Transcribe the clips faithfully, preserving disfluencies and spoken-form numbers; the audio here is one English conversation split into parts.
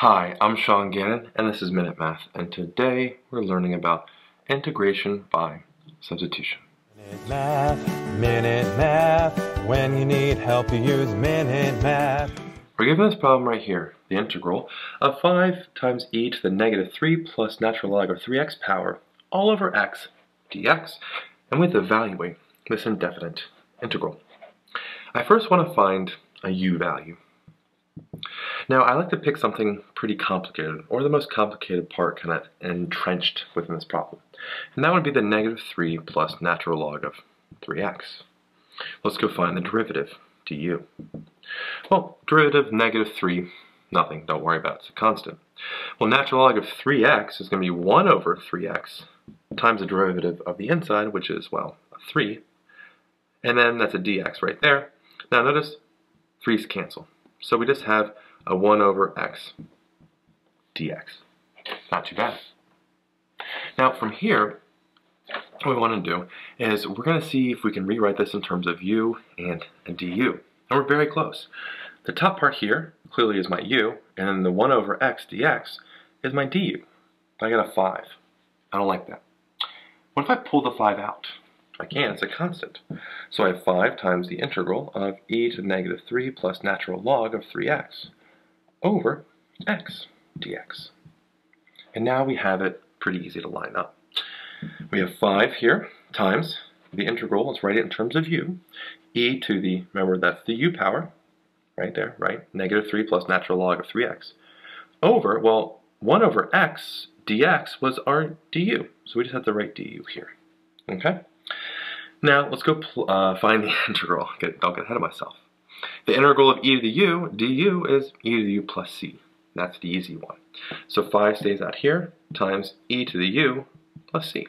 Hi, I'm Sean Gannon, and this is Minute Math, and today we're learning about integration by substitution. Minute Math, Minute Math, when you need help you use Minute Math. We're given this problem right here, the integral of five times e to the negative three plus natural log of three x power all over x dx, and we have to evaluate this indefinite integral. I first want to find a u value. Now, I like to pick something pretty complicated, or the most complicated part kind of entrenched within this problem. And that would be the negative three plus natural log of three x. Let's go find the derivative, du. Well, derivative negative three, nothing, don't worry about it, it's a constant. Well, natural log of three x is going to be one over three x times the derivative of the inside, which is, well, three. And then that's a dx right there. Now, notice threes cancel. So we just have a one over x dx. Not too bad. Now from here, what we want to do is we're going to see if we can rewrite this in terms of u and a du. And we're very close. The top part here clearly is my u, and then the one over x dx is my du. I got a five. I don't like that. What if I pull the five out? I can, it's a constant. So I have five times the integral of e to the negative three plus natural log of three x over x dx. And now we have it pretty easy to line up. We have five here times the integral, let's write it in terms of u, e to the, remember that's the u power, right there, right? Negative three plus natural log of three x over, well, one over x dx was our du. So we just have to write du here, okay? Now, let's go uh, find the integral. Get, I'll get ahead of myself. The integral of e to the u, du, is e to the u plus c. That's the easy one. So five stays out here times e to the u plus c.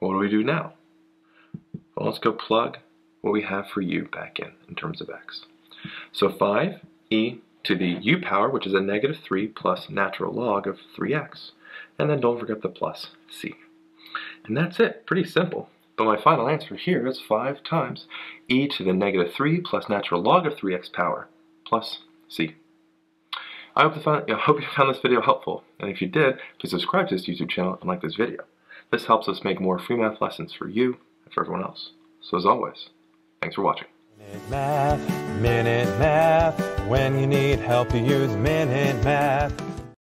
What do we do now? Well, let's go plug what we have for u back in, in terms of x. So five, e to the u power, which is a negative three plus natural log of three x. And then don't forget the plus c. And that's it. Pretty simple. But my final answer here is five times e to the negative three plus natural log of three x power plus c. I hope you found, I hope you found this video helpful, and if you did, please subscribe to this YouTube channel and like this video. This helps us make more free math lessons for you and for everyone else. So as always, thanks for watching. Minute Math, Minute Math, when you need help you use Minute Math.